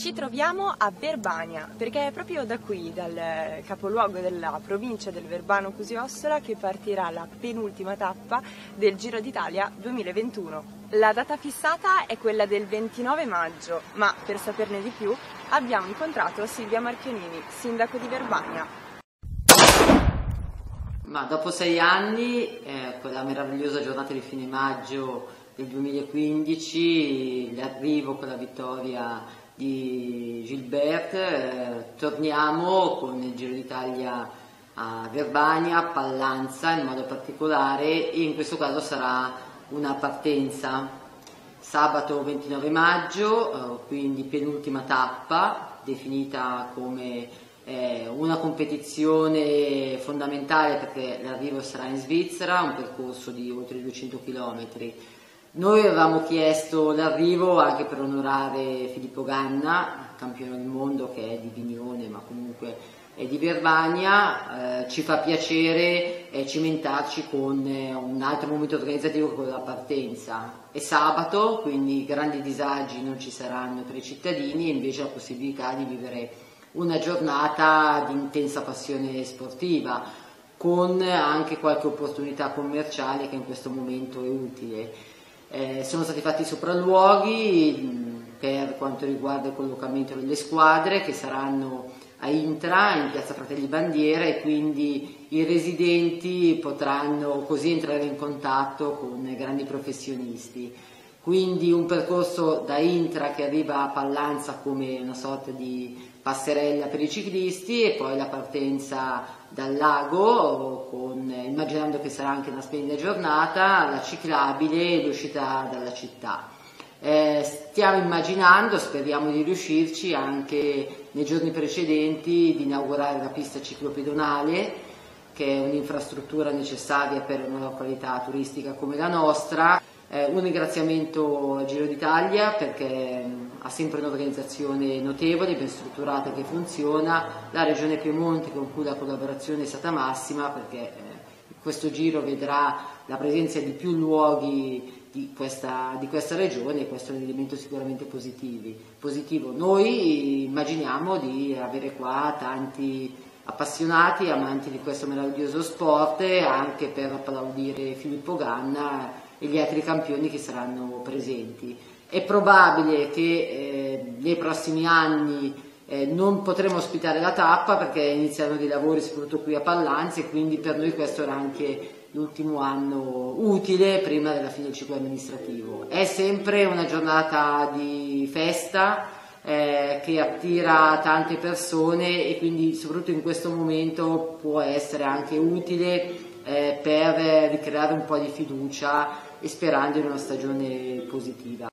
Ci troviamo a Verbania, perché è proprio da qui, dal capoluogo della provincia del Verbano-Cusio-Ossola, che partirà la penultima tappa del Giro d'Italia 2021. La data fissata è quella del 29 maggio, ma per saperne di più abbiamo incontrato Silvia Marchionini, sindaco di Verbania. Ma dopo 6 anni, quella meravigliosa giornata di fine maggio del 2015, l'arrivo con la vittoria di Gilbert, torniamo con il Giro d'Italia a Verbania, a Pallanza in modo particolare, e in questo caso sarà una partenza sabato 29 maggio, quindi penultima tappa, definita come una competizione fondamentale perché l'arrivo sarà in Svizzera, un percorso di oltre 200 km. Noi avevamo chiesto l'arrivo anche per onorare Filippo Ganna, campione del mondo che è di Vignone ma comunque è di Verbania. Ci fa piacere cimentarci con un altro momento organizzativo che è quello della partenza. È sabato, quindi grandi disagi non ci saranno per i cittadini e invece la possibilità di vivere una giornata di intensa passione sportiva con anche qualche opportunità commerciale che in questo momento è utile. Sono stati fatti sopralluoghi per quanto riguarda il collocamento delle squadre, che saranno a Intra, in piazza Fratelli Bandiera, e quindi i residenti potranno così entrare in contatto con grandi professionisti. Quindi un percorso da Intra che arriva a Pallanza come una sorta di passerella per i ciclisti, e poi la partenza dal lago, immaginando che sarà anche una splendida giornata, la ciclabile e l'uscita dalla città. Stiamo immaginando, speriamo di riuscirci anche nei giorni precedenti, di inaugurare la pista ciclopedonale, che è un'infrastruttura necessaria per una località turistica come la nostra. Un ringraziamento a Giro d'Italia perché ha sempre un'organizzazione notevole, ben strutturata, che funziona, la regione Piemonte con cui la collaborazione è stata massima perché questo giro vedrà la presenza di più luoghi di questa regione, e questo è un elemento sicuramente positivo. Noi immaginiamo di avere qua tanti appassionati, amanti di questo meraviglioso sport, anche per applaudire Filippo Ganna e gli altri campioni che saranno presenti. È probabile che nei prossimi anni non potremo ospitare la tappa perché iniziano dei lavori soprattutto qui a Pallanza, e quindi per noi questo era anche l'ultimo anno utile prima della fine del ciclo amministrativo. È sempre una giornata di festa che attira tante persone, e quindi soprattutto in questo momento può essere anche utile per ricreare un po' di fiducia e sperando in una stagione positiva.